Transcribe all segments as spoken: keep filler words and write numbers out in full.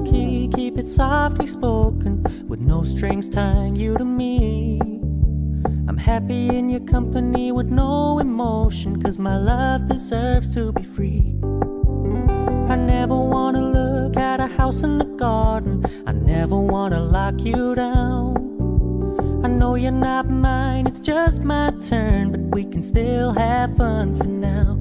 low-key, keep it softly spoken, with no strings tying you to me. I'm happy in your company with no emotion, 'cause my love deserves to be free. I never wanna look at a house in the garden, I never wanna lock you down. I know you're not mine, it's just my turn, but we can still have fun for now.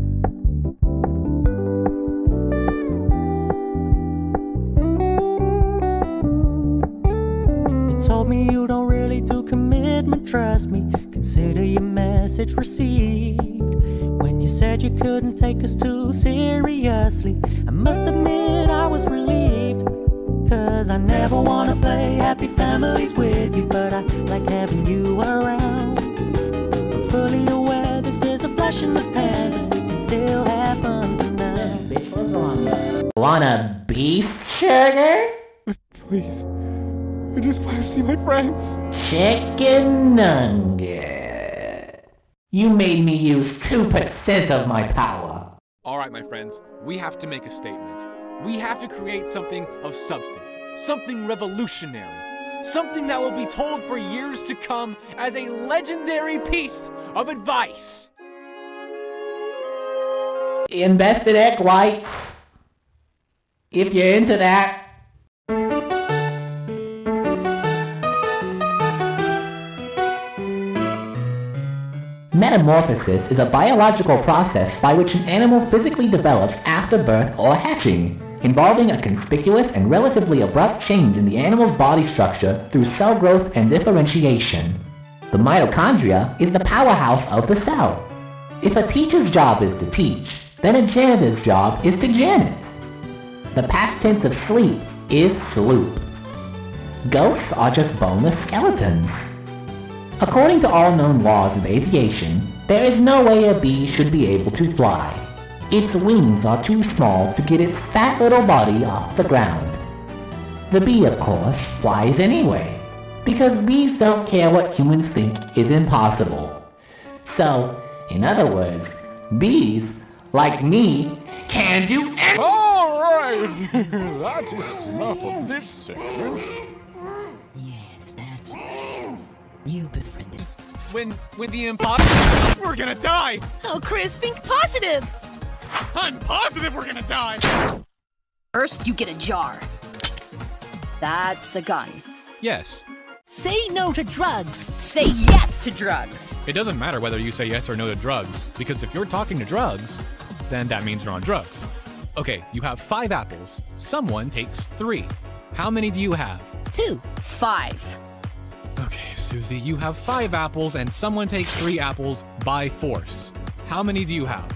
You told me you don't really do commitment, trust me, consider your message received. When you said you couldn't take us too seriously, I must admit I was relieved, 'cause I never wanna play happy families with you, but I like having you around. I'm fully aware this is a flash in the pan, but we can still have fun tonight. Wanna beef sugar? Please. I just want to see my friends. Chicken nugget. You made me use two percent of my power. Alright, my friends, we have to make a statement. We have to create something of substance, something revolutionary, something that will be told for years to come as a legendary piece of advice. Invested egg white. If you're into that. Metamorphosis is a biological process by which an animal physically develops after birth or hatching, involving a conspicuous and relatively abrupt change in the animal's body structure through cell growth and differentiation. The mitochondria is the powerhouse of the cell. If a teacher's job is to teach, then a janitor's job is to janit. The past tense of sleep is sloop. Ghosts are just boneless skeletons. According to all known laws of aviation, there is no way a bee should be able to fly. Its wings are too small to get its fat little body off the ground. The bee, of course, flies anyway, because bees don't care what humans think is impossible. So, in other words, bees, like me, can do anything! Alright! That is enough of this segment. Yes, that's right. You befriend us. When, when the impossible, we're gonna die! Oh, Chris, think positive! I'm positive we're gonna die! First, you get a jar. That's a gun. Yes. Say no to drugs! Say yes to drugs! It doesn't matter whether you say yes or no to drugs, because if you're talking to drugs, then that means you're on drugs. Okay, you have five apples. Someone takes three. How many do you have? Two. Five. Okay, Susie, you have five apples and someone takes three apples by force. How many do you have?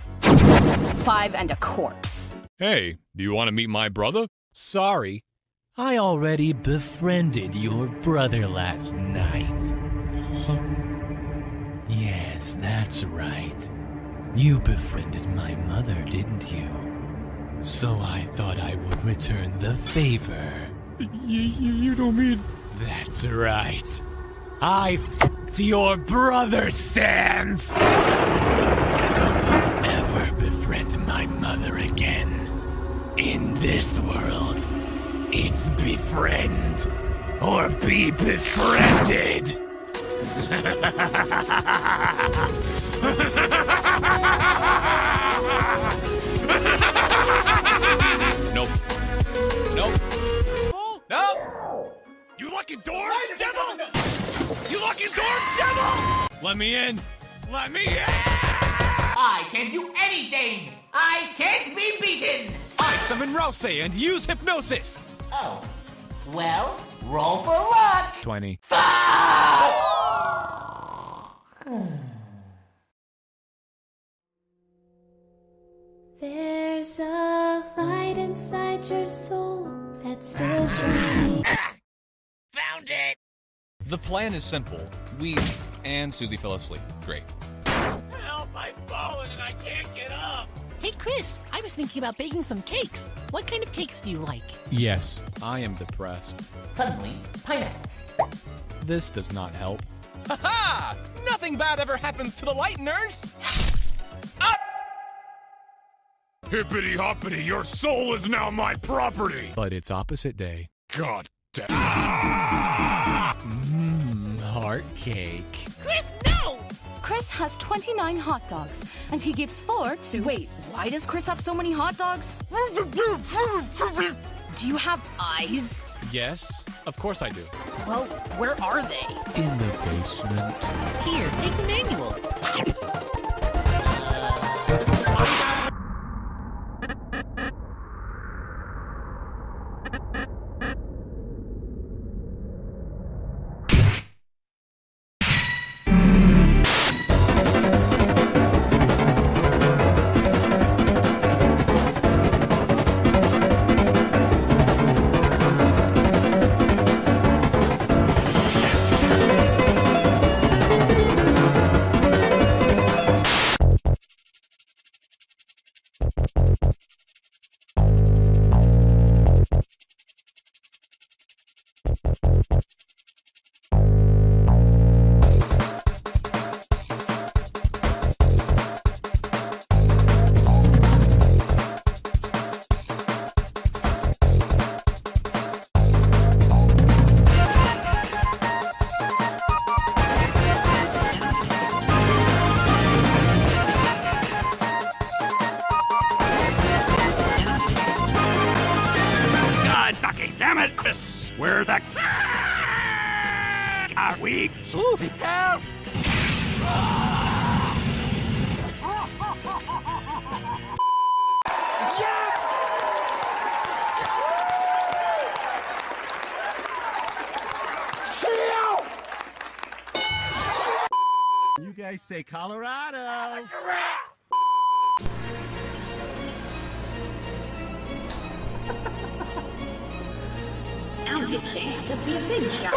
Five and a corpse. Hey, do you want to meet my brother? Sorry. I already befriended your brother last night. Huh? Yes, that's right. You befriended my mother, didn't you? So I thought I would return the favor. You, you, you don't mean... That's right. I f***ed your brother, Sans! Don't you ever befriend my mother again. In this world, it's befriend or be befriended! Nope. Nope. Nope! You locking door, devil! You locking door, devil! Let me in! Let me in! I can do anything! I can't be beaten! I summon Rouse and use hypnosis! Oh. Well, roll for luck! twenty. Ah! There's a light inside your soul that's still shining. Found it! The plan is simple. We and Susie fell asleep. Great. Help, I've fallen and I can't get up! Hey, Chris, I was thinking about baking some cakes. What kind of cakes do you like? Yes, I am depressed. Suddenly, pineapple. This does not help. Ha ha! Nothing bad ever happens to the Lighteners! Up! Hippity hoppity, your soul is now my property! But it's opposite day. God damn. Ah! Mmm, heart cake. Chris, no! Chris has twenty-nine hot dogs, and he gives four to... Wait, why does Chris have so many hot dogs? Do you have eyes? Yes, of course I do. Well, where are they? In the basement. Here, take the manual. We're the are we Susie? Help! Yes! You guys say Colorado! I'll get there. It'll be a big shot.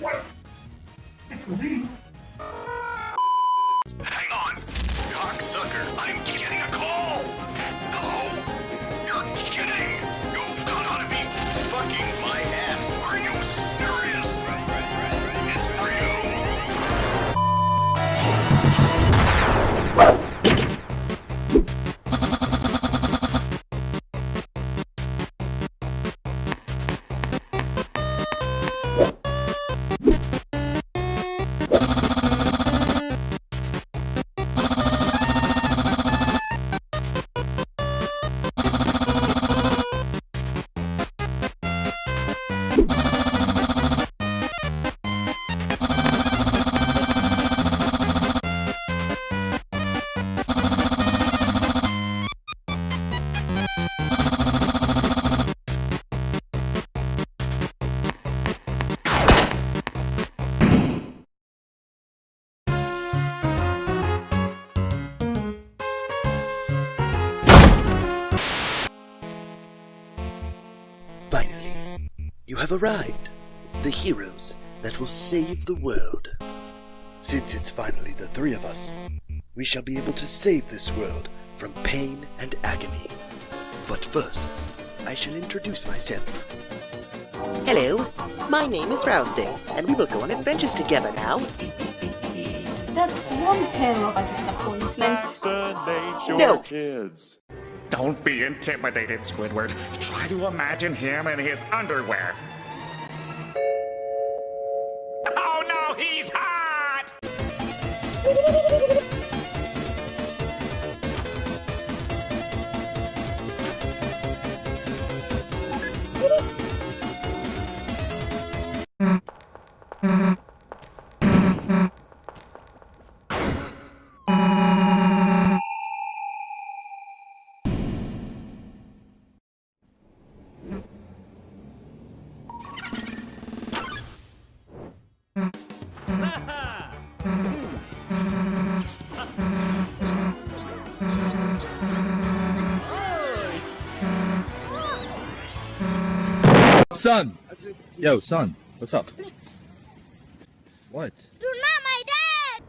What? It's the lead. Hang on, cocksucker. I'm getting a call. Hello? You're kidding. You've got to be fucking my ass. Are you serious? You have arrived, the heroes that will save the world. Since it's finally the three of us, we shall be able to save this world from pain and agony. But first, I shall introduce myself. Hello, my name is Rousey, and we will go on adventures together now. That's one hell of a disappointment. No! Kids. Don't be intimidated, Squidward. Try to imagine him in his underwear. Oh no, he's hot! Son! Yo, son, what's up? What? You're not my dad!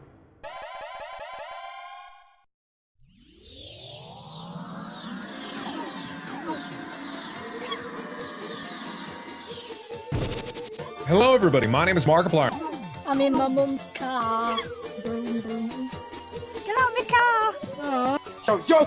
Hello, everybody. My name is Markiplier. I'm in my mom's car. Boom, boom. Get out of my car. Oh. Yo, yo.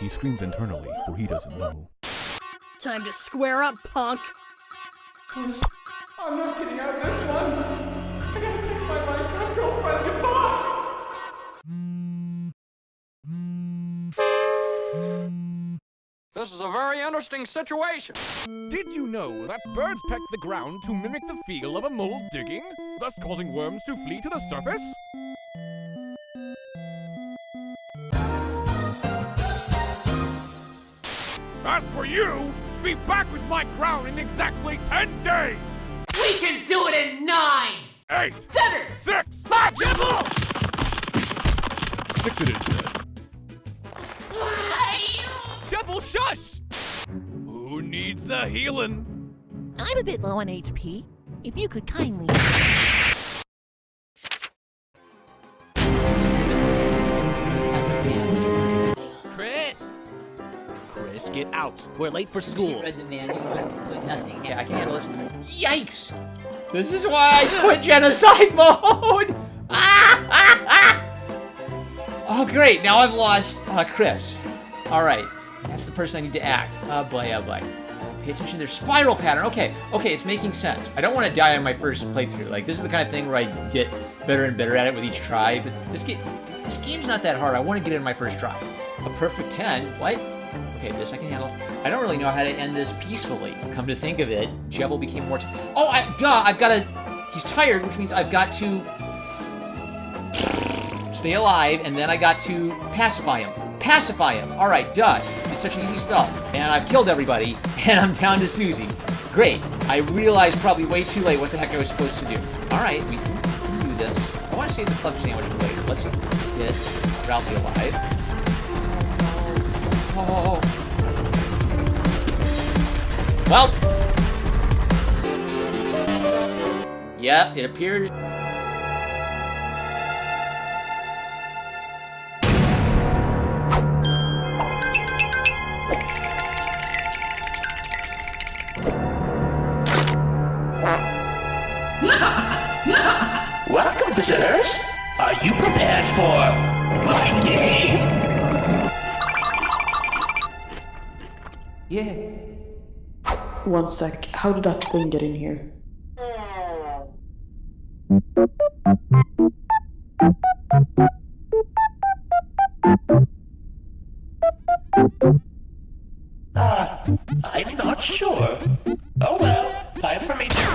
He screams internally, for he doesn't know. Time to square up, punk! I'm not getting out of this one! I gotta text my Minecraft girlfriend goodbye! This is a very interesting situation! Did you know that birds peck the ground to mimic the feel of a mole digging, thus causing worms to flee to the surface? As for you, be back with my crown in exactly ten days! We can do it in nine! Eight! Seven! Six! Five! Triple! Six it is then. Why? Triple shush! Who needs a healing? I'm a bit low on H P. If you could kindly... Get out. We're late for Since school. Read the manual, I put nothing. Yeah, I can handle this. Yikes! This is why I quit genocide mode! Ah, ah, ah. Oh, great. Now I've lost uh, Chris. Alright. That's the person I need to act. Oh, boy, oh, boy. Pay attention to their spiral pattern. Okay. Okay, it's making sense. I don't want to die on my first playthrough. Like, this is the kind of thing where I get better and better at it with each try. But this, ga this game's not that hard. I want to get it in my first try. A perfect ten? What? Okay, this I can handle. I don't really know how to end this peacefully. Come to think of it, Jebel became more... T oh, I, duh, I've got to... He's tired, which means I've got to... stay alive, and then I got to pacify him. Pacify him! Alright, duh. It's such an easy spell. And I've killed everybody, and I'm down to Susie. Great. I realized probably way too late what the heck I was supposed to do. Alright, we can do this. I want to save the club sandwich for later. Let's get Rousey alive. Oh. Well. Yep, it appears. Welcome, visitors. Are you prepared for my game? Yeah. One sec, how did that thing get in here? Ah, uh, I'm not sure. Oh well, time for me to...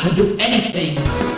I could do anything.